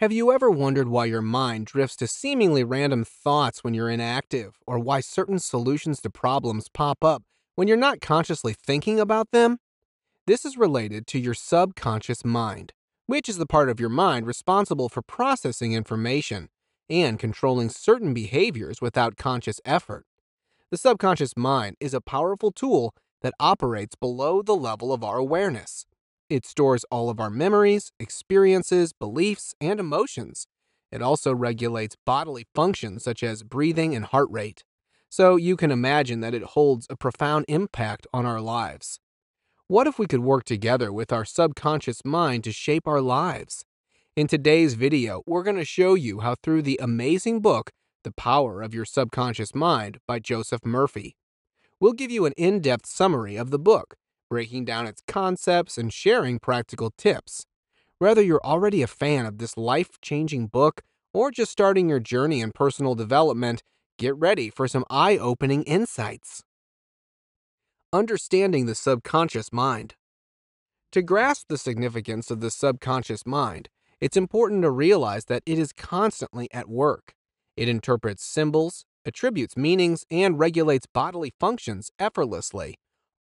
Have you ever wondered why your mind drifts to seemingly random thoughts when you're inactive, or why certain solutions to problems pop up when you're not consciously thinking about them? This is related to your subconscious mind, which is the part of your mind responsible for processing information and controlling certain behaviors without conscious effort. The subconscious mind is a powerful tool that operates below the level of our awareness. It stores all of our memories, experiences, beliefs, and emotions. It also regulates bodily functions such as breathing and heart rate. So you can imagine that it holds a profound impact on our lives. What if we could work together with our subconscious mind to shape our lives? In today's video, we're going to show you how through the amazing book, The Power of Your Subconscious Mind by Joseph Murphy. We'll give you an in-depth summary of the book, breaking down its concepts and sharing practical tips. Whether you're already a fan of this life-changing book or just starting your journey in personal development, get ready for some eye-opening insights. Understanding the subconscious mind. To grasp the significance of the subconscious mind, it's important to realize that it is constantly at work. It interprets symbols, attributes meanings, and regulates bodily functions effortlessly,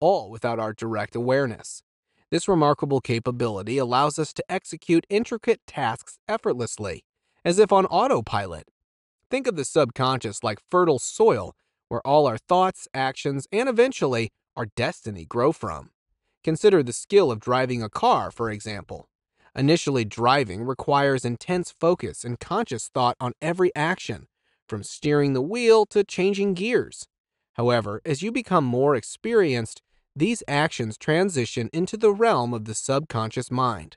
all without our direct awareness. This remarkable capability allows us to execute intricate tasks effortlessly, as if on autopilot. Think of the subconscious like fertile soil where all our thoughts, actions, and eventually our destiny grow from. Consider the skill of driving a car, for example. Initially, driving requires intense focus and conscious thought on every action, from steering the wheel to changing gears. However, as you become more experienced, these actions transition into the realm of the subconscious mind.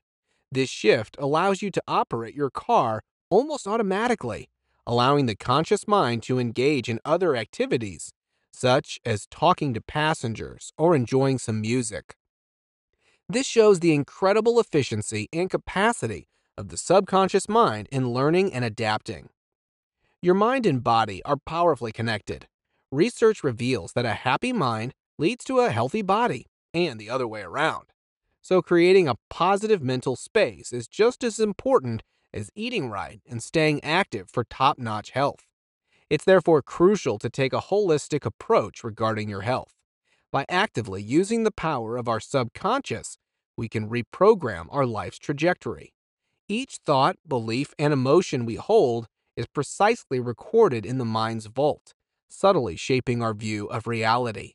This shift allows you to operate your car almost automatically, allowing the conscious mind to engage in other activities, such as talking to passengers or enjoying some music. This shows the incredible efficiency and capacity of the subconscious mind in learning and adapting. Your mind and body are powerfully connected. Research reveals that a happy mind leads to a healthy body, and the other way around. So creating a positive mental space is just as important as eating right and staying active for top-notch health. It's therefore crucial to take a holistic approach regarding your health. By actively using the power of our subconscious, we can reprogram our life's trajectory. Each thought, belief, and emotion we hold is precisely recorded in the mind's vault, subtly shaping our view of reality.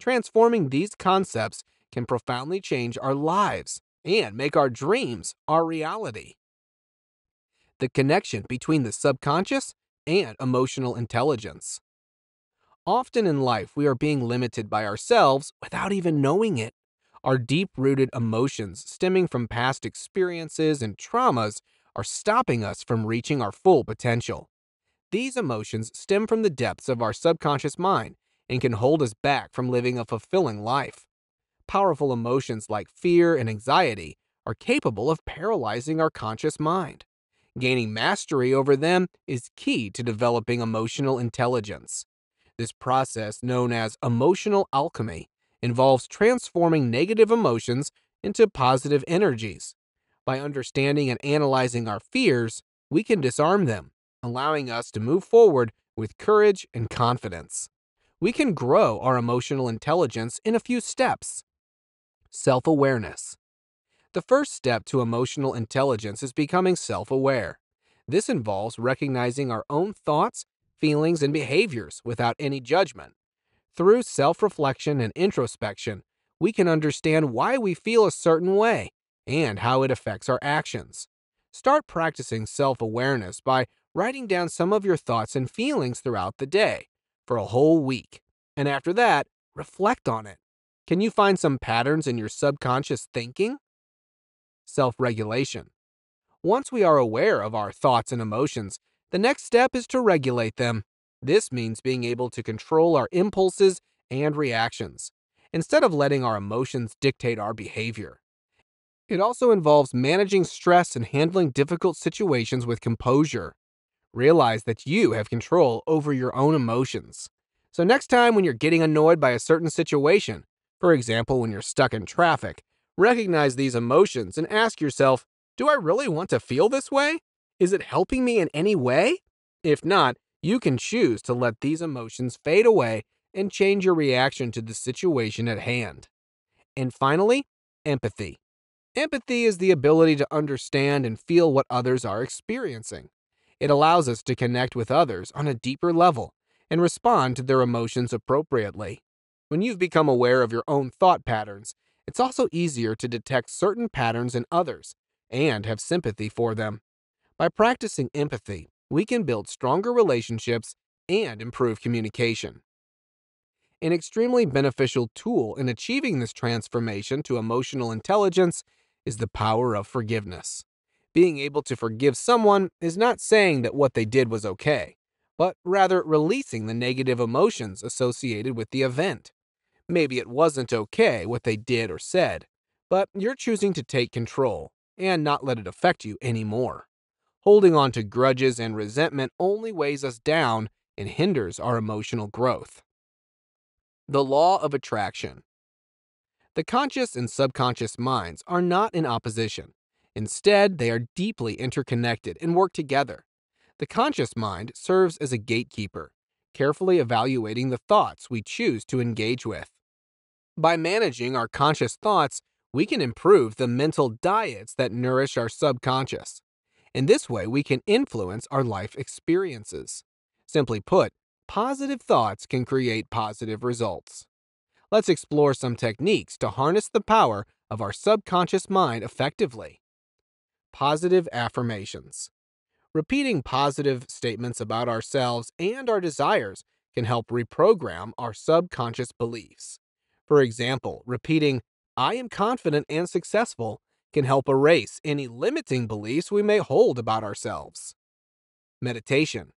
Transforming these concepts can profoundly change our lives and make our dreams our reality. The connection between the subconscious and emotional intelligence. Often in life, we are being limited by ourselves without even knowing it. Our deep-rooted emotions stemming from past experiences and traumas are stopping us from reaching our full potential. These emotions stem from the depths of our subconscious mind and can hold us back from living a fulfilling life. Powerful emotions like fear and anxiety are capable of paralyzing our conscious mind. Gaining mastery over them is key to developing emotional intelligence. This process, known as emotional alchemy, involves transforming negative emotions into positive energies. By understanding and analyzing our fears, we can disarm them, allowing us to move forward with courage and confidence. We can grow our emotional intelligence in a few steps. Self-awareness. The first step to emotional intelligence is becoming self-aware. This involves recognizing our own thoughts, feelings, and behaviors without any judgment. Through self-reflection and introspection, we can understand why we feel a certain way and how it affects our actions. Start practicing self-awareness by writing down some of your thoughts and feelings throughout the day for a whole week, and after that, reflect on it. Can you find some patterns in your subconscious thinking? Self-regulation. Once we are aware of our thoughts and emotions, the next step is to regulate them. This means being able to control our impulses and reactions, instead of letting our emotions dictate our behavior. It also involves managing stress and handling difficult situations with composure. Realize that you have control over your own emotions. So next time when you're getting annoyed by a certain situation, for example when you're stuck in traffic, recognize these emotions and ask yourself, do I really want to feel this way? Is it helping me in any way? If not, you can choose to let these emotions fade away and change your reaction to the situation at hand. And finally, empathy. Empathy is the ability to understand and feel what others are experiencing. It allows us to connect with others on a deeper level and respond to their emotions appropriately. When you've become aware of your own thought patterns, it's also easier to detect certain patterns in others and have sympathy for them. By practicing empathy, we can build stronger relationships and improve communication. An extremely beneficial tool in achieving this transformation to emotional intelligence is the power of forgiveness. Being able to forgive someone is not saying that what they did was okay, but rather releasing the negative emotions associated with the event. Maybe it wasn't okay what they did or said, but you're choosing to take control and not let it affect you anymore. Holding on to grudges and resentment only weighs us down and hinders our emotional growth. The Law of Attraction. The conscious and subconscious minds are not in opposition. Instead, they are deeply interconnected and work together. The conscious mind serves as a gatekeeper, carefully evaluating the thoughts we choose to engage with. By managing our conscious thoughts, we can improve the mental diets that nourish our subconscious. In this way, we can influence our life experiences. Simply put, positive thoughts can create positive results. Let's explore some techniques to harness the power of our subconscious mind effectively. Positive affirmations. Repeating positive statements about ourselves and our desires can help reprogram our subconscious beliefs. For example, repeating, "I am confident and successful," can help erase any limiting beliefs we may hold about ourselves. Meditation.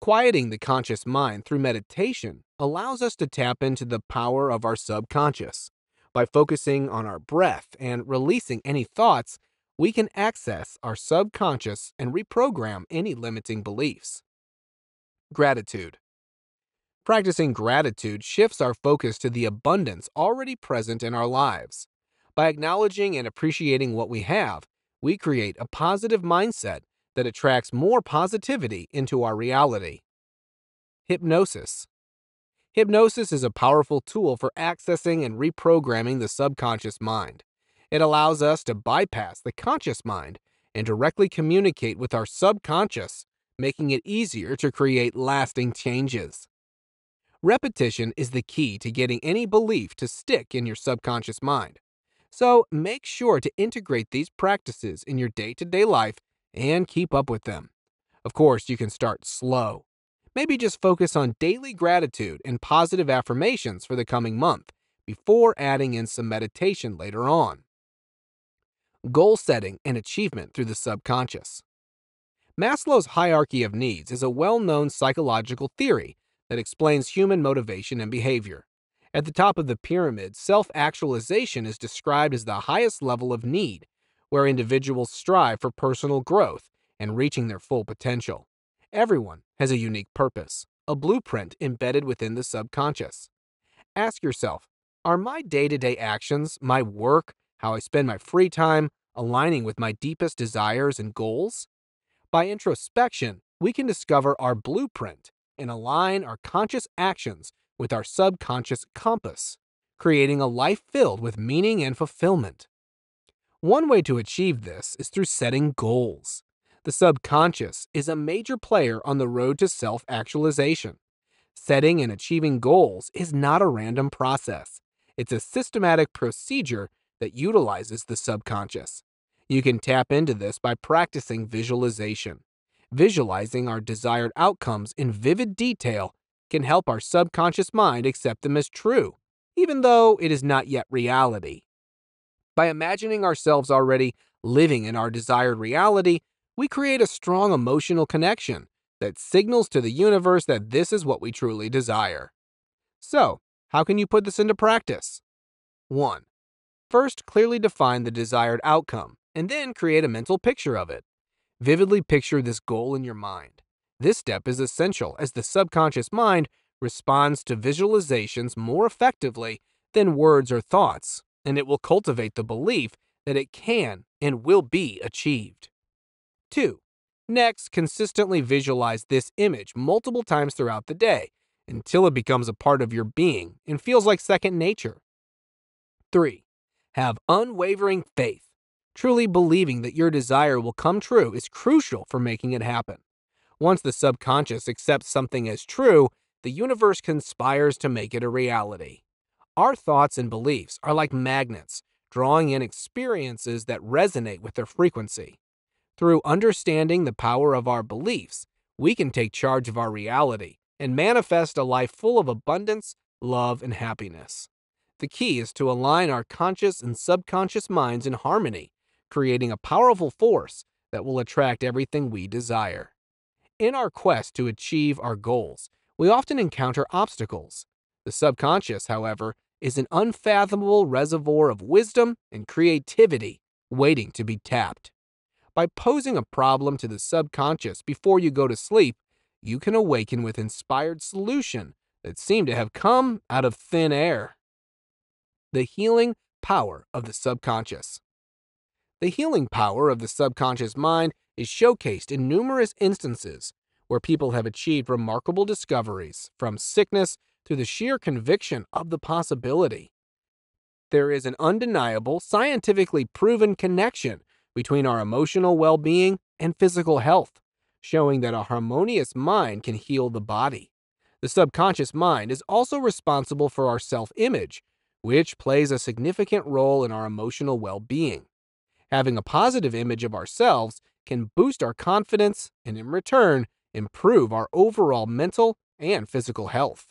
Quieting the conscious mind through meditation allows us to tap into the power of our subconscious. By focusing on our breath and releasing any thoughts, we can access our subconscious and reprogram any limiting beliefs. Gratitude. Practicing gratitude shifts our focus to the abundance already present in our lives. By acknowledging and appreciating what we have, we create a positive mindset that attracts more positivity into our reality. Hypnosis. Hypnosis is a powerful tool for accessing and reprogramming the subconscious mind. It allows us to bypass the conscious mind and directly communicate with our subconscious, making it easier to create lasting changes. Repetition is the key to getting any belief to stick in your subconscious mind. So make sure to integrate these practices in your day-to-day life and keep up with them. Of course, you can start slow. Maybe just focus on daily gratitude and positive affirmations for the coming month before adding in some meditation later on. Goal setting and achievement through the subconscious. Maslow's hierarchy of needs is a well-known psychological theory that explains human motivation and behavior. At the top of the pyramid, self-actualization is described as the highest level of need, where individuals strive for personal growth and reaching their full potential. Everyone has a unique purpose, a blueprint embedded within the subconscious. Ask yourself, are my day-to-day actions, my work, how I spend my free time, aligning with my deepest desires and goals? By introspection, we can discover our blueprint and align our conscious actions with our subconscious compass, creating a life filled with meaning and fulfillment. One way to achieve this is through setting goals. The subconscious is a major player on the road to self-actualization. Setting and achieving goals is not a random process. It's a systematic procedure that utilizes the subconscious. You can tap into this by practicing visualization. Visualizing our desired outcomes in vivid detail can help our subconscious mind accept them as true, even though it is not yet reality. By imagining ourselves already living in our desired reality, we create a strong emotional connection that signals to the universe that this is what we truly desire. So, how can you put this into practice? 1. First, clearly define the desired outcome, and then create a mental picture of it. Vividly picture this goal in your mind. This step is essential as the subconscious mind responds to visualizations more effectively than words or thoughts, and it will cultivate the belief that it can and will be achieved. 2. Next, consistently visualize this image multiple times throughout the day until it becomes a part of your being and feels like second nature. 3. Have unwavering faith. Truly believing that your desire will come true is crucial for making it happen. Once the subconscious accepts something as true, the universe conspires to make it a reality. Our thoughts and beliefs are like magnets, drawing in experiences that resonate with their frequency. Through understanding the power of our beliefs, we can take charge of our reality and manifest a life full of abundance, love, and happiness. The key is to align our conscious and subconscious minds in harmony, creating a powerful force that will attract everything we desire. In our quest to achieve our goals, we often encounter obstacles. The subconscious, however, is an unfathomable reservoir of wisdom and creativity waiting to be tapped. By posing a problem to the subconscious before you go to sleep, you can awaken with inspired solutions that seem to have come out of thin air. The healing power of the subconscious. The healing power of the subconscious mind is showcased in numerous instances where people have achieved remarkable discoveries, from sickness to the sheer conviction of the possibility. There is an undeniable, scientifically proven connection between our emotional well-being and physical health, showing that a harmonious mind can heal the body. The subconscious mind is also responsible for our self-image, which plays a significant role in our emotional well-being. Having a positive image of ourselves can boost our confidence and, in return, improve our overall mental and physical health.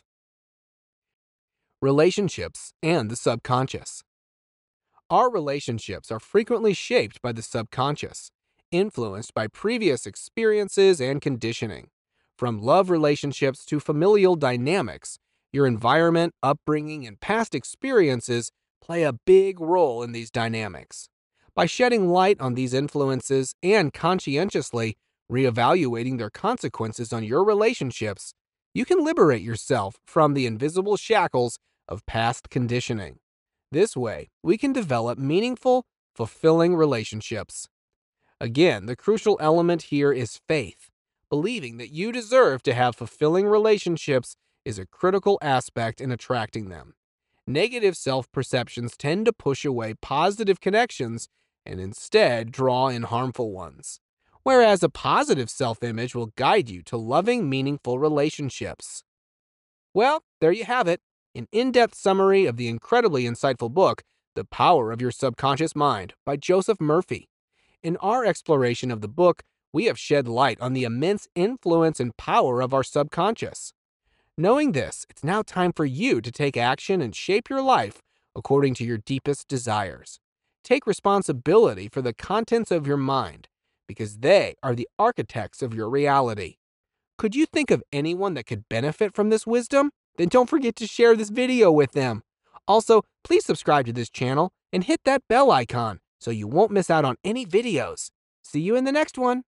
Relationships and the subconscious. Our relationships are frequently shaped by the subconscious, influenced by previous experiences and conditioning. From love relationships to familial dynamics, your environment, upbringing, and past experiences play a big role in these dynamics. By shedding light on these influences and conscientiously reevaluating their consequences on your relationships, you can liberate yourself from the invisible shackles of past conditioning. This way, we can develop meaningful, fulfilling relationships. Again, the crucial element here is faith. Believing that you deserve to have fulfilling relationships is a critical aspect in attracting them. Negative self-perceptions tend to push away positive connections and instead draw in harmful ones, whereas a positive self-image will guide you to loving, meaningful relationships. Well, there you have it, an in-depth summary of the incredibly insightful book, The Power of Your Subconscious Mind by Joseph Murphy. In our exploration of the book, we have shed light on the immense influence and power of our subconscious. Knowing this, it's now time for you to take action and shape your life according to your deepest desires. Take responsibility for the contents of your mind, because they are the architects of your reality. Could you think of anyone that could benefit from this wisdom? Then don't forget to share this video with them. Also, please subscribe to this channel and hit that bell icon so you won't miss out on any videos. See you in the next one.